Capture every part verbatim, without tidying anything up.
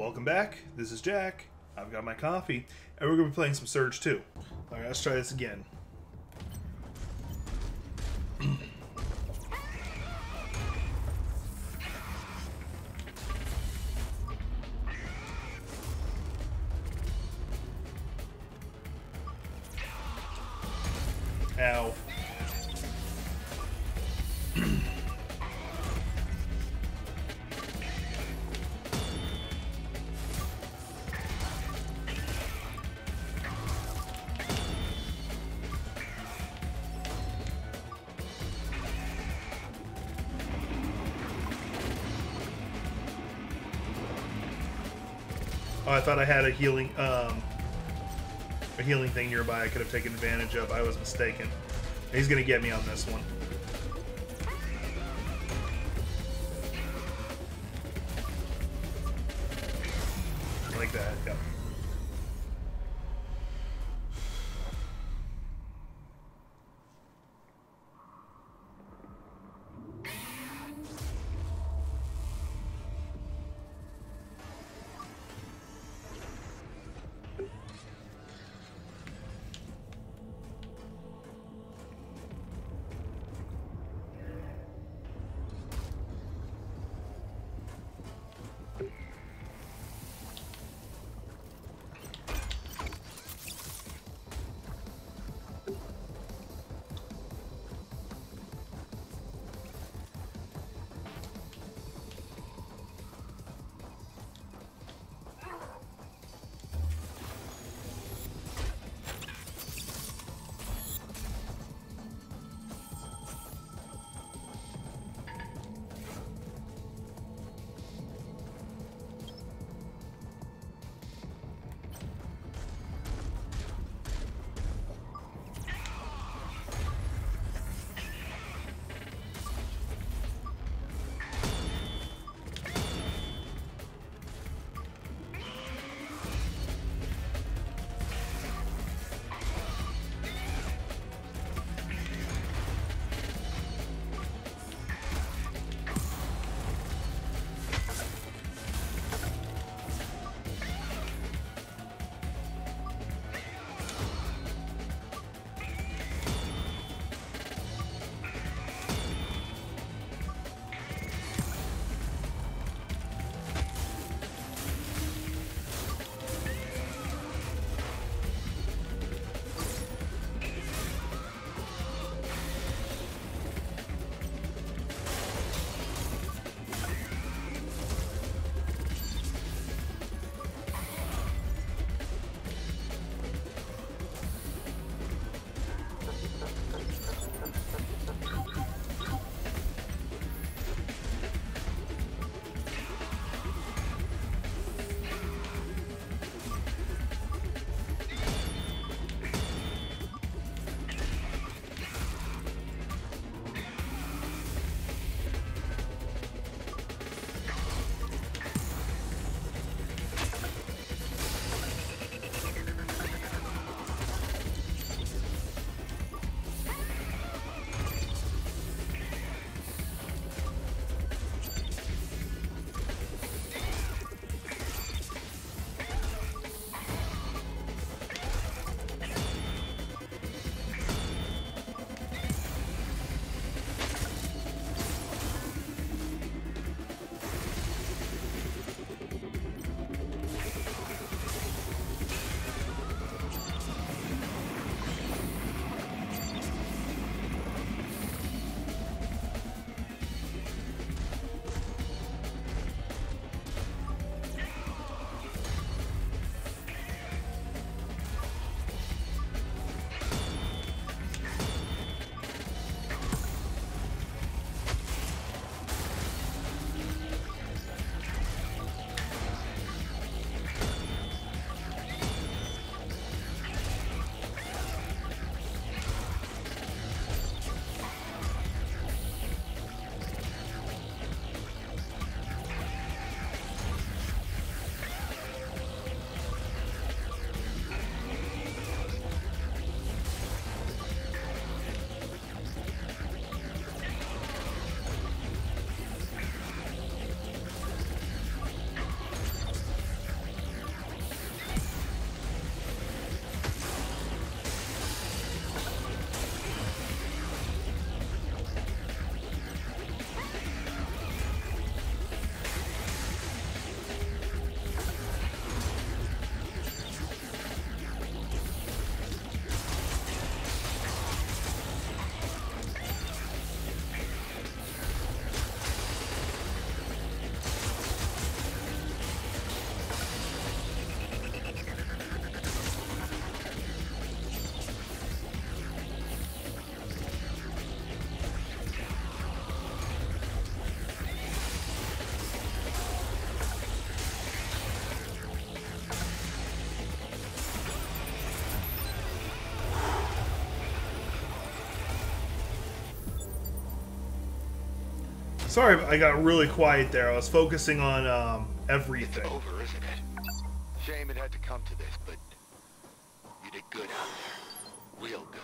welcome back. This is Jack. I've got my coffee, and we're gonna be playing some Surge two. All right, let's try this again. Ow. Oh, I thought I had a healing, um, a healing thing nearby I could have taken advantage of. I was mistaken. He's gonna get me on this one. Like that, yeah. Sorry, I got really quiet there. I was focusing on um, everything. It's over, isn't it? Shame it had to come to this, but you did good out there. Real good.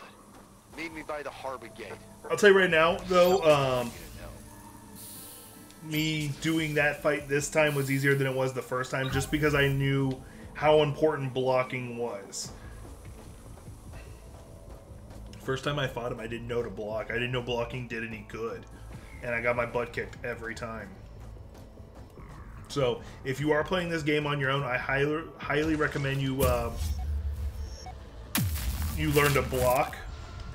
Meet me by the harbor gate. I'll tell you right now, though, um, me doing that fight this time was easier than it was the first time, just because I knew how important blocking was. First time I fought him, I didn't know to block. I didn't know blocking did any good. And I got my butt kicked every time. So, if you are playing this game on your own, I highly, highly recommend you uh, you learn to block.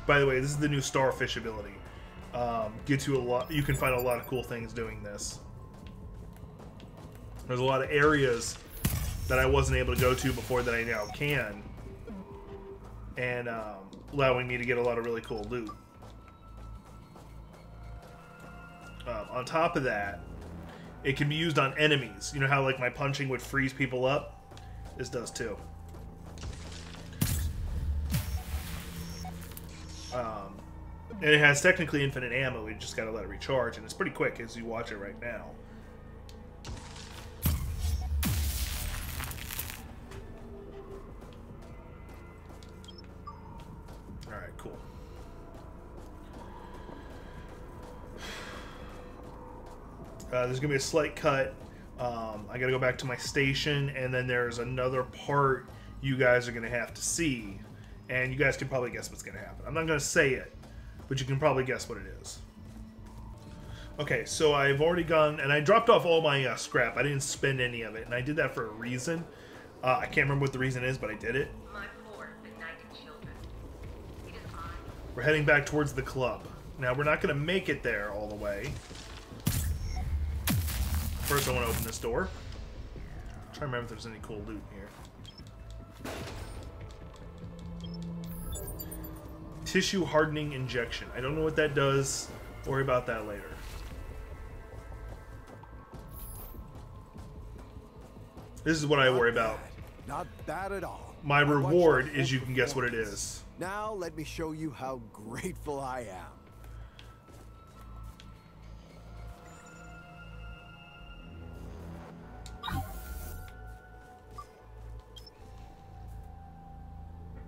By the way, this is the new Starfish ability. Um, gets you a lot. You can find a lot of cool things doing this. There's a lot of areas that I wasn't able to go to before that I now can. And, um, allowing me to get a lot of really cool loot. Um, on top of that, it can be used on enemies. You know how like my punching would freeze people up? This does too. Um, and it has technically infinite ammo. We just gotta let it recharge, and it's pretty quick as you watch it right now. Uh, there's going to be a slight cut. Um, I got to go back to my station, and then there's another part you guys are going to have to see. And you guys can probably guess what's going to happen. I'm not going to say it, but you can probably guess what it is. Okay, so I've already gone, and I dropped off all my uh, scrap. I didn't spend any of it, and I did that for a reason. Uh, I can't remember what the reason is, but I did it. My poor benighted children. It is mine. We're heading back towards the club. Now, we're not going to make it there all the way. First, I want to open this door. Try to remember if there's any cool loot here. Tissue hardening injection. I don't know what that does. Don't worry about that later. This is what I worry about. Not bad at all. My reward is you can guess what it is. Now let me show you how grateful I am.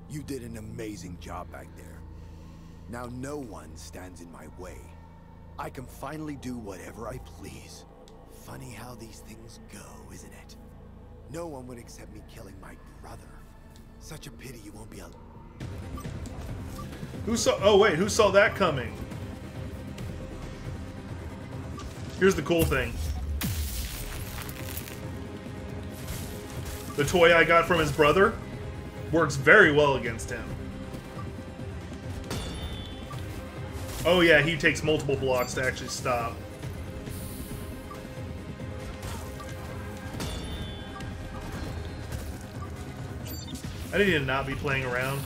You did an amazing job back there. Now no one stands in my way. I can finally do whatever I please. Funny how these things go, isn't it? No one would accept me killing my brother. Such a pity you won't be able. Who saw? Oh wait, who saw that coming? Here's the cool thing. The toy I got from his brother works very well against him. Oh yeah, he takes multiple blocks to actually stop. I need to not be playing around.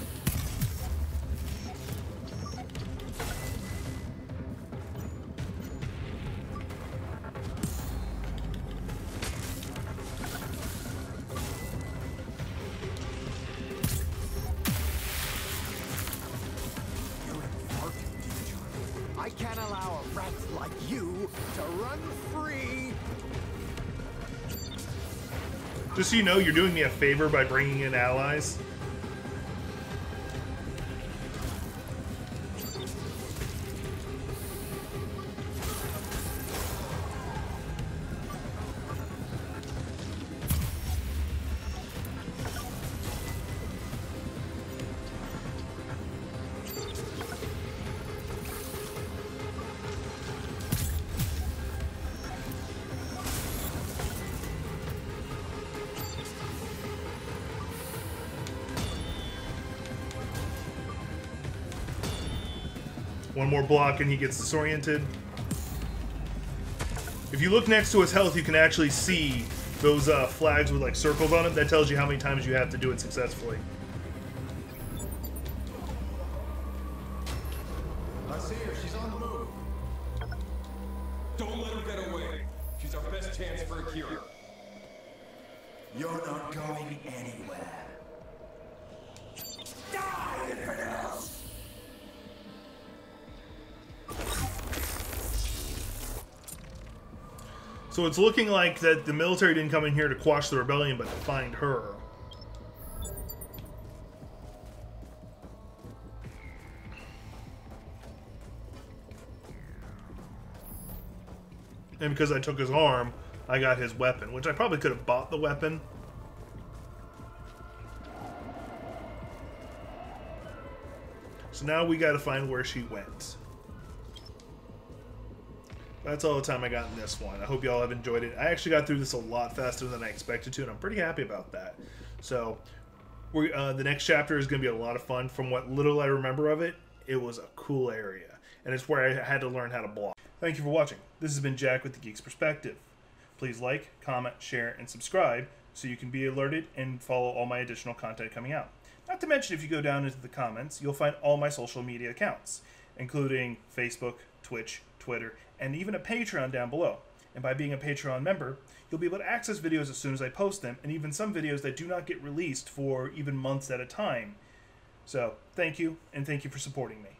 Just so you know, you're doing me a favor by bringing in allies. One more block and he gets disoriented. If you look next to his health, you can actually see those uh, flags with like circles on it. That tells you how many times you have to do it successfully. I see her. She's on the move. Don't let her get away. She's our best chance for a cure. You're not going anywhere. Die in her house. So it's looking like that the military didn't come in here to quash the rebellion, but to find her. And because I took his arm, I got his weapon, which I probably could have bought the weapon. So now we gotta find where she went. That's all the time I got in this one. I hope y'all have enjoyed it. I actually got through this a lot faster than I expected to, and I'm pretty happy about that. So we, uh, the next chapter is gonna be a lot of fun. From what little I remember of it, it was a cool area. And it's where I had to learn how to block. Thank you for watching. This has been Jack with the Geek's Perspective. Please like, comment, share, and subscribe so you can be alerted and follow all my additional content coming out. Not to mention, if you go down into the comments, you'll find all my social media accounts, including Facebook, Twitch, Twitter, and even a Patreon down below. And by being a Patreon member, you'll be able to access videos as soon as I post them, and even some videos that do not get released for even months at a time. So, thank you, and thank you for supporting me.